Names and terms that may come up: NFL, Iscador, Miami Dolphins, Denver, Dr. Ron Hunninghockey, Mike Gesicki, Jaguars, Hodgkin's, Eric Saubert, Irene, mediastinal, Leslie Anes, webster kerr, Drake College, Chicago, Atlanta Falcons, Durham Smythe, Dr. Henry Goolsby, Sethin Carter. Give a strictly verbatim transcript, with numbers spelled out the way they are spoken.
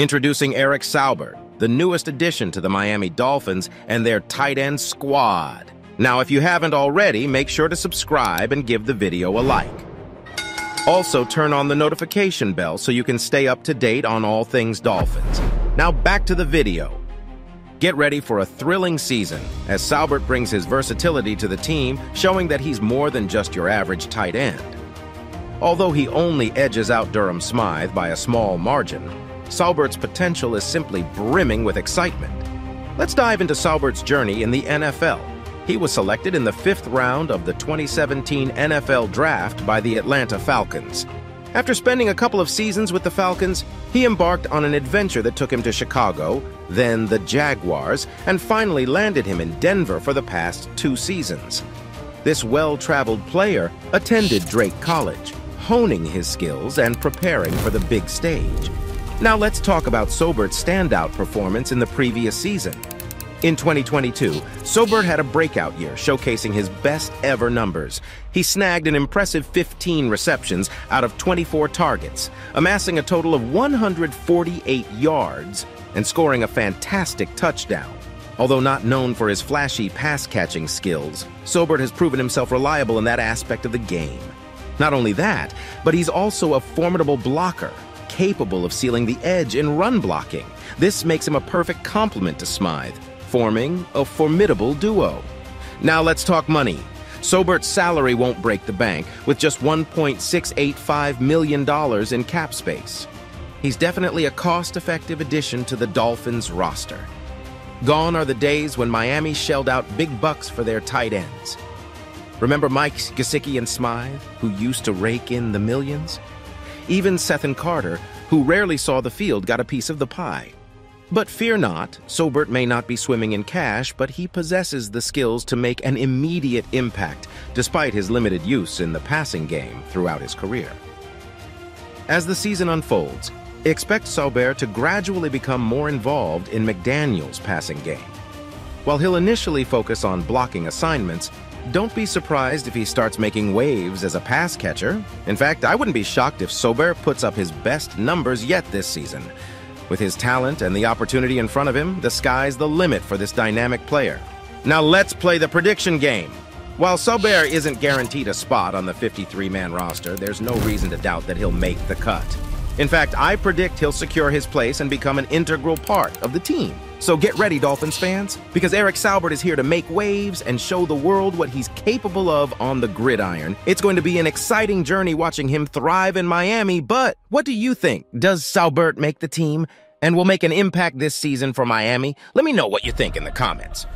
Introducing Eric Saubert, the newest addition to the Miami Dolphins and their tight end squad. Now, if you haven't already, make sure to subscribe and give the video a like. Also, turn on the notification bell so you can stay up to date on all things Dolphins. Now, back to the video. Get ready for a thrilling season as Saubert brings his versatility to the team, showing that he's more than just your average tight end. Although he only edges out Durham Smythe by a small margin, Saubert's potential is simply brimming with excitement. Let's dive into Saubert's journey in the N F L. He was selected in the fifth round of the twenty seventeen N F L Draft by the Atlanta Falcons. After spending a couple of seasons with the Falcons, he embarked on an adventure that took him to Chicago, then the Jaguars, and finally landed him in Denver for the past two seasons. This well-traveled player attended Drake College, honing his skills and preparing for the big stage. Now let's talk about Saubert's standout performance in the previous season. In twenty twenty-two, Saubert had a breakout year, showcasing his best ever numbers. He snagged an impressive fifteen receptions out of twenty-four targets, amassing a total of one hundred forty-eight yards and scoring a fantastic touchdown. Although not known for his flashy pass-catching skills, Saubert has proven himself reliable in that aspect of the game. Not only that, but he's also a formidable blocker, capable of sealing the edge in run blocking. This makes him a perfect complement to Smythe, forming a formidable duo. Now let's talk money. Saubert's salary won't break the bank with just one point six eight five million dollars in cap space. He's definitely a cost-effective addition to the Dolphins roster. Gone are the days when Miami shelled out big bucks for their tight ends. Remember Mike Gesicki and Smythe, who used to rake in the millions? Even Sethin Carter, who rarely saw the field, got a piece of the pie. But fear not, Saubert may not be swimming in cash, but he possesses the skills to make an immediate impact, despite his limited use in the passing game throughout his career. As the season unfolds, expect Saubert to gradually become more involved in McDaniel's passing game. While he'll initially focus on blocking assignments, don't be surprised if he starts making waves as a pass catcher. In fact, I wouldn't be shocked if Saubert puts up his best numbers yet this season. With his talent and the opportunity in front of him, the sky's the limit for this dynamic player. Now let's play the prediction game. While Saubert isn't guaranteed a spot on the fifty-three man roster, there's no reason to doubt that he'll make the cut. In fact, I predict he'll secure his place and become an integral part of the team. So get ready, Dolphins fans, because Eric Saubert is here to make waves and show the world what he's capable of on the gridiron. It's going to be an exciting journey watching him thrive in Miami, but what do you think? Does Saubert make the team and will make an impact this season for Miami? Let me know what you think in the comments.